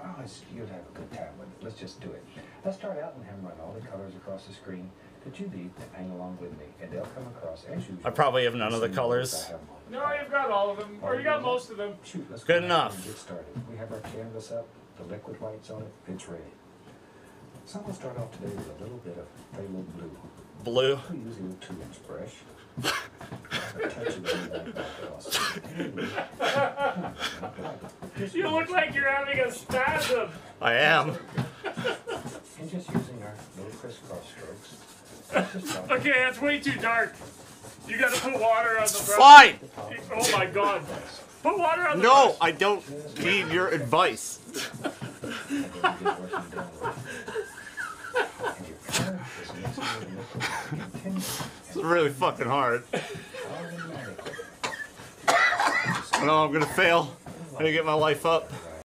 I always knew you'd have a good time with it. Let's just do it. Let's start out and have them run all the colors across the screen that you beat and hang along with me, and they'll come across as usual. I probably have none of the colors. No, you've got all of them, or you got most of them. Shoot, let's go ahead and get started. We have our canvas up, the liquid white's on it, it's ready. So we'll start off today with a little bit of phthalo blue. Blue? I'm using a 2-inch brush. You look like you're having a spasm. I am. And just using our little crisscross strokes. Okay, that's way too dark. You gotta put water on the brush. Why? Oh my god. Put water on the brush. No, I don't need your advice. It's really fucking hard. No, I'm gonna fail. I'm gonna get my life up.